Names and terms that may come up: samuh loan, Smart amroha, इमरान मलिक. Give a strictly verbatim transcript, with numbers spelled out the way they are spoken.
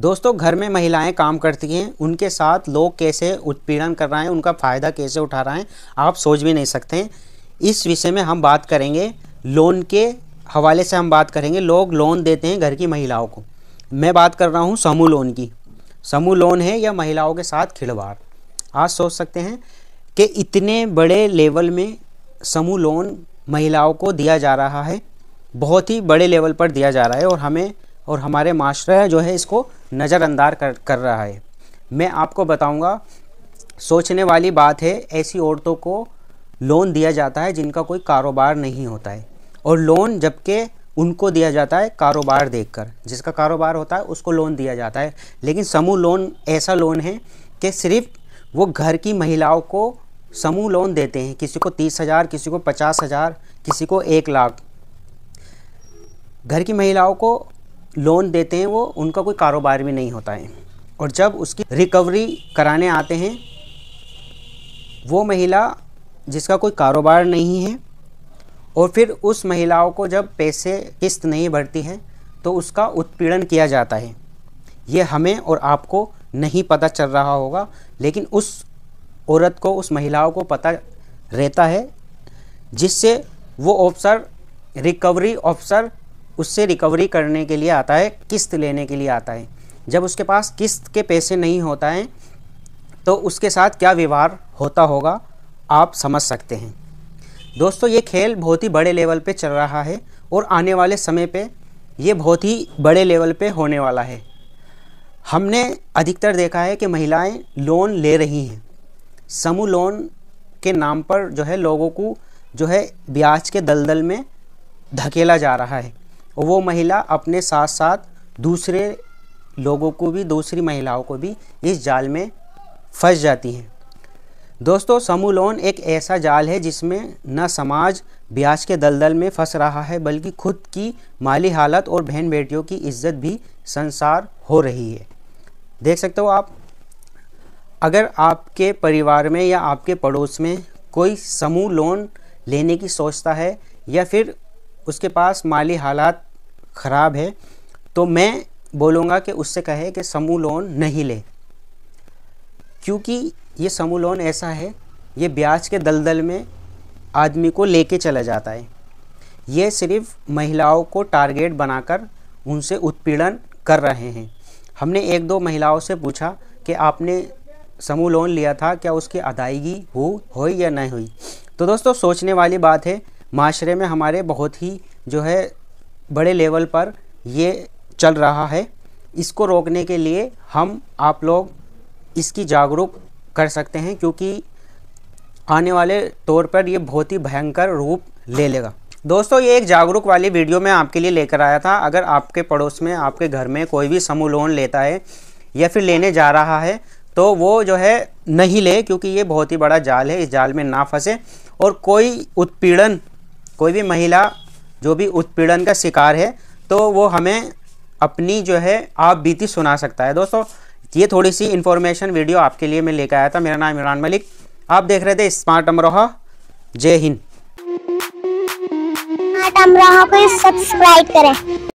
दोस्तों घर में महिलाएं काम करती हैं, उनके साथ लोग कैसे उत्पीड़न कर रहे हैं, उनका फ़ायदा कैसे उठा रहे हैं, आप सोच भी नहीं सकते। इस विषय में हम बात करेंगे, लोन के हवाले से हम बात करेंगे। लोग लोन देते हैं घर की महिलाओं को। मैं बात कर रहा हूँ समूह लोन की। समूह लोन है या महिलाओं के साथ खिलवाड़। आज सोच सकते हैं कि इतने बड़े लेवल में समूह लोन महिलाओं को दिया जा रहा है, बहुत ही बड़े लेवल पर दिया जा रहा है और हमें और हमारे माशरा जो है इसको नज़रअंदाज कर कर रहा है। मैं आपको बताऊंगा, सोचने वाली बात है। ऐसी औरतों को लोन दिया जाता है जिनका कोई कारोबार नहीं होता है, और लोन जबकि उनको दिया जाता है कारोबार देखकर। जिसका कारोबार होता है उसको लोन दिया जाता है, लेकिन समूह लोन ऐसा लोन है कि सिर्फ वो घर की महिलाओं को समूह लोन देते हैं। किसी को तीस हज़ार, किसी को पचास हज़ार, किसी को एक लाख। घर की महिलाओं को लोन देते हैं वो, उनका कोई कारोबार भी नहीं होता है। और जब उसकी रिकवरी कराने आते हैं, वो महिला जिसका कोई कारोबार नहीं है, और फिर उस महिलाओं को जब पैसे किस्त नहीं भरती है तो उसका उत्पीड़न किया जाता है। ये हमें और आपको नहीं पता चल रहा होगा, लेकिन उस औरत को, उस महिलाओं को पता रहता है, जिससे वो ऑफिसर, रिकवरी ऑफिसर उससे रिकवरी करने के लिए आता है, किस्त लेने के लिए आता है। जब उसके पास किस्त के पैसे नहीं होता है तो उसके साथ क्या व्यवहार होता होगा आप समझ सकते हैं। दोस्तों ये खेल बहुत ही बड़े लेवल पे चल रहा है और आने वाले समय पे ये बहुत ही बड़े लेवल पे होने वाला है। हमने अधिकतर देखा है कि महिलाएं लोन ले रही हैं, समूह लोन के नाम पर जो है लोगों को जो है ब्याज के दलदल में धकेला जा रहा है। वो महिला अपने साथ साथ दूसरे लोगों को भी, दूसरी महिलाओं को भी इस जाल में फंस जाती हैं। दोस्तों समूह लोन एक ऐसा जाल है जिसमें न समाज ब्याज के दलदल में फंस रहा है, बल्कि खुद की माली हालत और बहन बेटियों की इज्जत भी संसार हो रही है। देख सकते हो आप, अगर आपके परिवार में या आपके पड़ोस में कोई समूह लोन लेने की सोचता है या फिर उसके पास माली हालात ख़राब है, तो मैं बोलूँगा कि उससे कहे कि समूह लोन नहीं ले, क्योंकि ये समूह लोन ऐसा है, ये ब्याज के दलदल में आदमी को लेके चला जाता है। ये सिर्फ महिलाओं को टारगेट बनाकर उनसे उत्पीड़न कर रहे हैं। हमने एक दो महिलाओं से पूछा कि आपने समूह लोन लिया था, क्या उसकी अदायगी हो हुई या नहीं हुई। तो दोस्तों सोचने वाली बात है, माशरे में हमारे बहुत ही जो है बड़े लेवल पर ये चल रहा है। इसको रोकने के लिए हम आप लोग इसकी जागरूक कर सकते हैं, क्योंकि आने वाले तौर पर ये बहुत ही भयंकर रूप ले लेगा। दोस्तों ये एक जागरूक वाली वीडियो मैं आपके लिए लेकर आया था। अगर आपके पड़ोस में, आपके घर में कोई भी समूह लोन लेता है या फिर लेने जा रहा है, तो वो जो है नहीं ले, क्योंकि ये बहुत ही बड़ा जाल है। इस जाल में ना फंसे, और कोई उत्पीड़न, कोई भी महिला जो भी उत्पीड़न का शिकार है, तो वो हमें अपनी जो है आप बीती सुना सकता है। दोस्तों ये थोड़ी सी इन्फॉर्मेशन वीडियो आपके लिए मैं लेकर आया था। मेरा नाम इमरान मलिक, आप देख रहे थे स्मार्ट अमरोहा। जय हिंद। स्मार्ट अमरोहा को सब्सक्राइब करें।